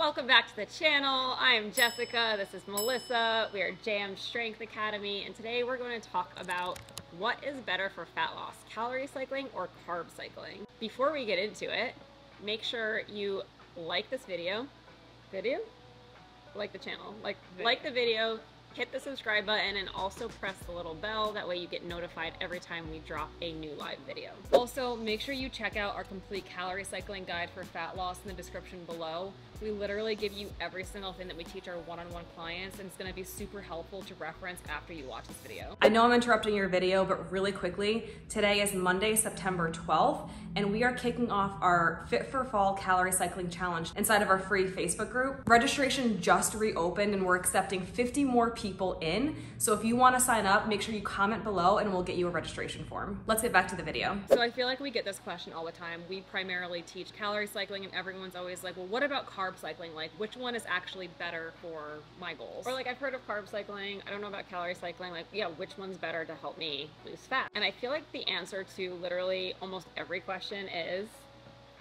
Welcome back to the channel. I am Jessica, this is Melissa. We are Jam Strength Academy, and today we're going to talk about what is better for fat loss, calorie cycling or carb cycling. Before we get into it, make sure you like this video. Like the channel, like the video, hit the subscribe button, and also press the little bell. That way you get notified every time we drop a new live video. Also, make sure you check out our complete calorie cycling guide for fat loss in the description below. We literally give you every single thing that we teach our one-on-one clients, and it's gonna be super helpful to reference after you watch this video. I know I'm interrupting your video, but really quickly, today is Monday, September 12th, and we are kicking off our Fit for Fall Calorie Cycling Challenge inside of our free Facebook group. Registration just reopened and we're accepting 50 more people in. So if you wanna sign up, make sure you comment below and we'll get you a registration form. Let's get back to the video. So I feel like we get this question all the time. We primarily teach calorie cycling and everyone's always like, well, what about carb cycling? Like, which one is actually better for my goals? Or like, I've heard of carb cycling, I don't know about calorie cycling. Like, yeah, which one's better to help me lose fat? And I feel like the answer to literally almost every question is,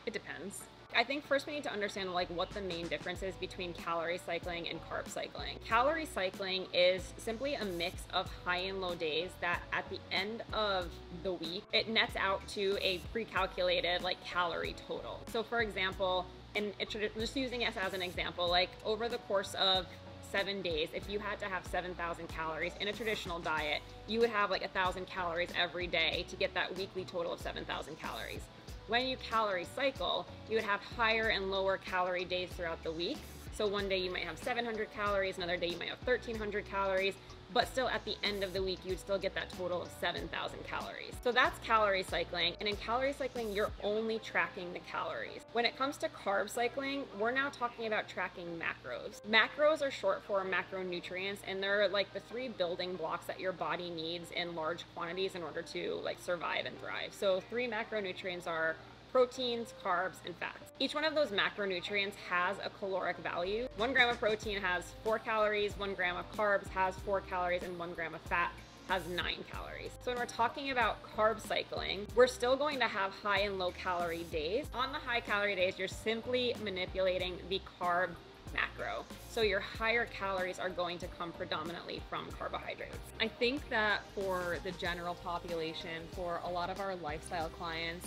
it depends. I think first we need to understand like what the main difference is between calorie cycling and carb cycling. Calorie cycling is simply a mix of high and low days that at the end of the week, it nets out to a pre-calculated like calorie total. So for example, and just using it as an example, like over the course of 7 days, if you had to have 7,000 calories in a traditional diet, you would have like 1,000 calories every day to get that weekly total of 7,000 calories. When you calorie cycle, you would have higher and lower calorie days throughout the week. So one day you might have 700 calories, another day you might have 1,300 calories, but still at the end of the week, you'd still get that total of 7,000 calories. So that's calorie cycling. And in calorie cycling, you're only tracking the calories. When it comes to carb cycling, we're now talking about tracking macros. Macros are short for macronutrients, and they're like the three building blocks that your body needs in large quantities in order to like survive and thrive. So three macronutrients are proteins, carbs, and fats. Each one of those macronutrients has a caloric value. 1 gram of protein has 4 calories, 1 gram of carbs has 4 calories, and 1 gram of fat has 9 calories. So when we're talking about carb cycling, we're still going to have high and low calorie days. On the high calorie days, you're simply manipulating the carb macro. So your higher calories are going to come predominantly from carbohydrates. I think that for the general population, for a lot of our lifestyle clients,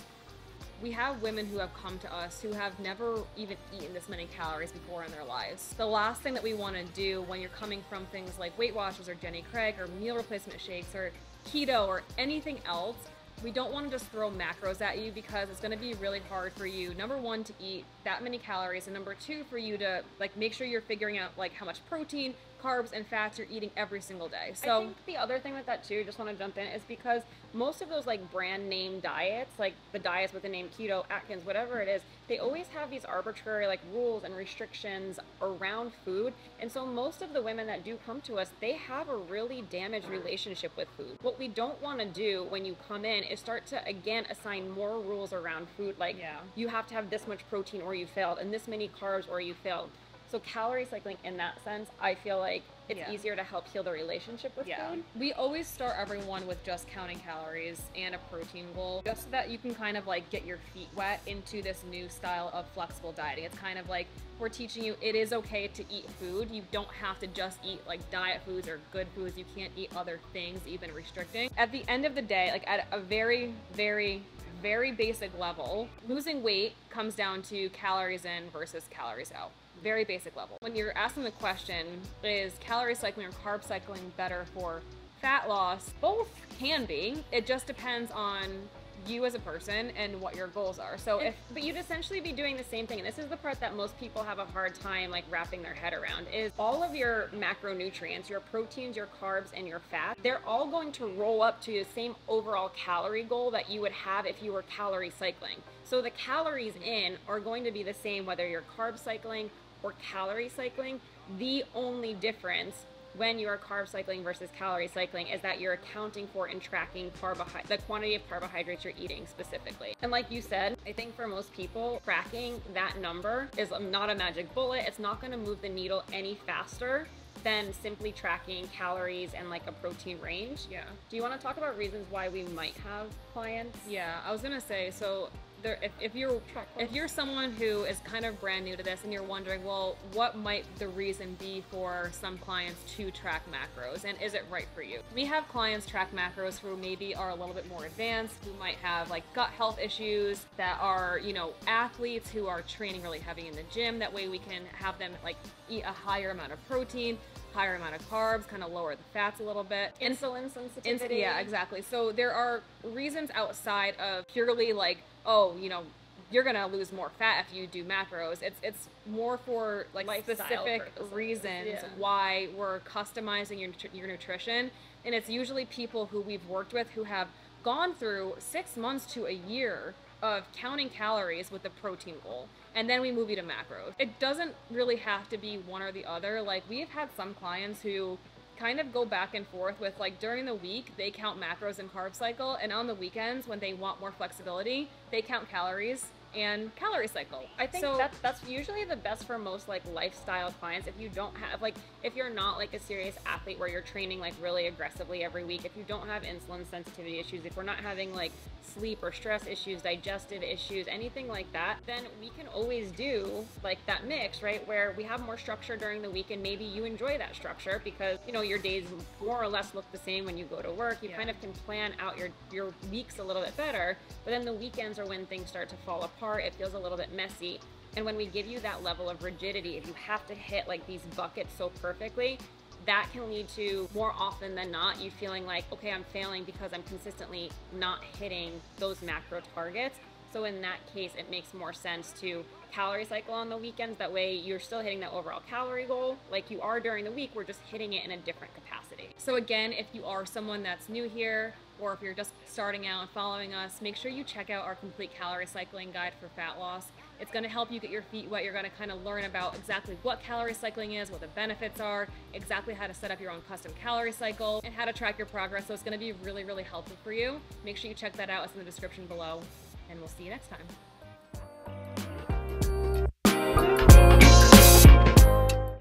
we have women who have come to us who have never even eaten this many calories before in their lives. The last thing that we want to do when you're coming from things like Weight Watchers or Jenny Craig or meal replacement shakes or keto or anything else, we don't want to just throw macros at you because it's going to be really hard for you, number one, to eat that many calories, and number two, for you to like make sure you're figuring out like how much protein, carbs, and fats you're eating every single day. So I think the other thing with that too, just want to jump in, is because most of those like brand name diets, like the diets with the name Keto, Atkins, whatever it is, they always have these arbitrary like rules and restrictions around food. And so most of the women that do come to us, they have a really damaged relationship with food. What we don't want to do when you come in is start to again assign more rules around food, like you have to have this much protein or you failed, and this many carbs or you failed. So calorie cycling in that sense, I feel like it's easier to help heal the relationship with food. We always start everyone with just counting calories and a protein goal, just so that you can kind of like get your feet wet into this new style of flexible dieting. It's kind of like we're teaching you it is okay to eat food. You don't have to just eat like diet foods or good foods. You can't eat other things, even restricting. At the end of the day, like at a very, very, very basic level, losing weight comes down to calories in versus calories out. Very basic level. When you're asking the question, is calorie cycling or carb cycling better for fat loss? Both can be. It just depends on you as a person and what your goals are. So but you'd essentially be doing the same thing. And this is the part that most people have a hard time like wrapping their head around, is all of your macronutrients, your proteins, your carbs, and your fat, they're all going to roll up to the same overall calorie goal that you would have if you were calorie cycling. So the calories in are going to be the same whether you're carb cycling or calorie cycling. The only difference when you are carb cycling versus calorie cycling is that you're accounting for and tracking the quantity of carbohydrates you're eating specifically. And like you said, I think for most people, tracking that number is not a magic bullet. It's not gonna move the needle any faster than simply tracking calories and like a protein range. Do you wanna talk about reasons why we might have clients? I was gonna say, so there, if you're someone who is kind of brand new to this and you're wondering, well, what might the reason be for some clients to track macros, and is it right for you? We have clients track macros who maybe are a little bit more advanced, who might have like gut health issues, that are, you know, athletes who are training really heavy in the gym. That way we can have them like eat a higher amount of protein, higher amount of carbs, kind of lower the fats a little bit. Insulin sensitivity. Yeah, exactly. So there are reasons outside of purely like, oh, you know, you're gonna lose more fat if you do macros. It's more for like specific reasons why we're customizing your nutrition. And it's usually people who we've worked with who have gone through 6 months to a year of counting calories with the protein goal. And then we move you to macros. It doesn't really have to be one or the other. Like, we've had some clients who kind of go back and forth with, like, during the week they count macros and carb cycle, and on the weekends when they want more flexibility they count calories and calorie cycle. I think so, that's usually the best for most like lifestyle clients. If you don't have like, if you're not like a serious athlete where you're training like really aggressively every week, if you don't have insulin sensitivity issues, if we're not having like sleep or stress issues, digestive issues, anything like that, then we can always do like that mix, right? Where we have more structure during the week, and maybe you enjoy that structure because, you know, your days more or less look the same when you go to work. You kind of can plan out your weeks a little bit better, but then the weekends are when things start to fall apart. It feels a little bit messy. And when we give you that level of rigidity, if you have to hit like these buckets so perfectly, that can lead to more often than not you feeling like, okay, I'm failing because I'm consistently not hitting those macro targets. So in that case, it makes more sense to calorie cycle on the weekends. That way you're still hitting that overall calorie goal like you are during the week. We're just hitting it in a different capacity. So again, if you are someone that's new here, or if you're just starting out and following us, make sure you check out our complete calorie cycling guide for fat loss. It's gonna help you get your feet wet. You're gonna kind of learn about exactly what calorie cycling is, what the benefits are, exactly how to set up your own custom calorie cycle, and how to track your progress. So it's gonna be really, really helpful for you. Make sure you check that out. It's in the description below, and we'll see you next time.